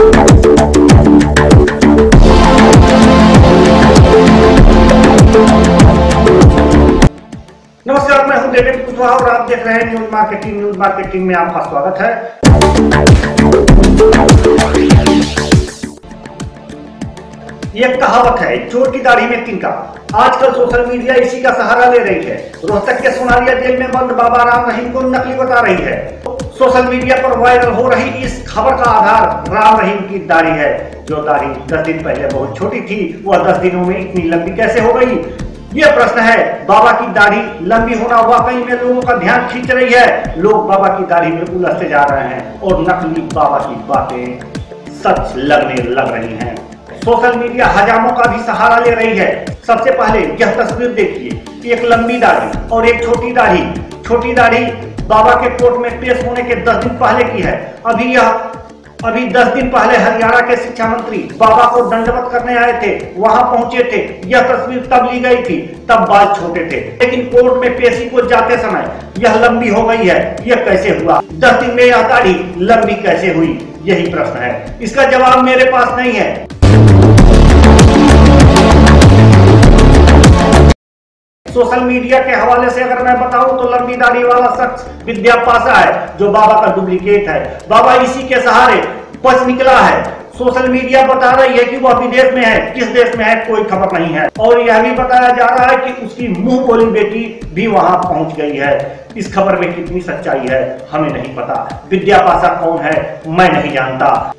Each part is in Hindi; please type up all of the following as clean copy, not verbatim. नमस्कार, मैं हूं देवेंद्र पुतवा और आप देख रहे हैं न्यूज मार्केटिंग में आपका स्वागत है। ये कहावत है, चोर की दाढ़ी में तिनका। आजकल सोशल मीडिया इसी का सहारा ले रही है। रोहतक के सोनारिया जेल में बंद बाबा राम रहीम को नकली बता रही है। सोशल मीडिया पर वायरल हो रही इस खबर का आधार राम रहीम की दाढ़ी है। जो दाढ़ी 10 दिन पहले बहुत छोटी थी, वह 10 दिनों में इतनी लंबी कैसे हो गई? ये प्रश्न है। बाबा की दाढ़ी लंबी होना वाकई में लोगों का ध्यान खींच रही है। लोग बाबा की दाढ़ी में उलझते जा रहे हैं और नकली बाबा की बातें सच लगने लग रही हैं। सोशल मीडिया हजामों का भी सहारा ले रही है। सबसे पहले यह तस्वीर देखिए, एक लंबी दाढ़ी और एक छोटी दाढ़ी। छोटी दाढ़ी बाबा के कोर्ट में पेश होने के 10 दिन पहले की है। अभी 10 दिन पहले हरियाणा के शिक्षा मंत्री बाबा को दंडवत करने आए थे, वहां पहुंचे थे। यह तस्वीर तब ली गई थी, तब बाल छोटे थे, लेकिन कोर्ट में पेशी को जाते समय यह लंबी हो गई है। यह कैसे हुआ? 10 दिन में यह दाढ़ी लंबी कैसे हुई? यही प्रश्न है। इसका जवाब मेरे पास नहीं है। सोशल मीडिया के हवाले से अगर मैं बताऊं तो लंबी दाढ़ी वाला शख्स विद्यापाशा है, जो बाबा का डुप्लीकेट है। बाबा इसी के सहारे बच निकला है। सोशल मीडिया बता रही है कि वह विदेश में है, किस देश में है कोई खबर नहीं है। और यह भी बताया जा रहा है कि उसकी मुंह बोली बेटी भी वहां पहुंच गई है। इस खबर में कितनी सच्चाई है हमें नहीं पता। विद्यापाशा कौन है मैं नहीं जानता,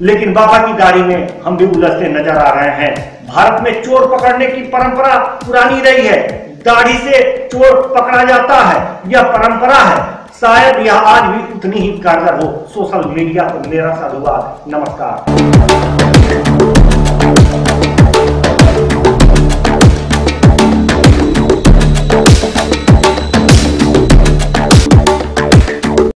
लेकिन बाबा की दाढ़ी में हम भी उलझते नजर आ रहे हैं। भारत में चोर पकड़ने की परंपरा पुरानी रही है। दाढ़ी से चोर पकड़ा जाता है, यह परंपरा है। शायद यह आज भी उतनी ही कारगर हो। सोशल मीडिया पर मेरा साधुवाद। नमस्कार।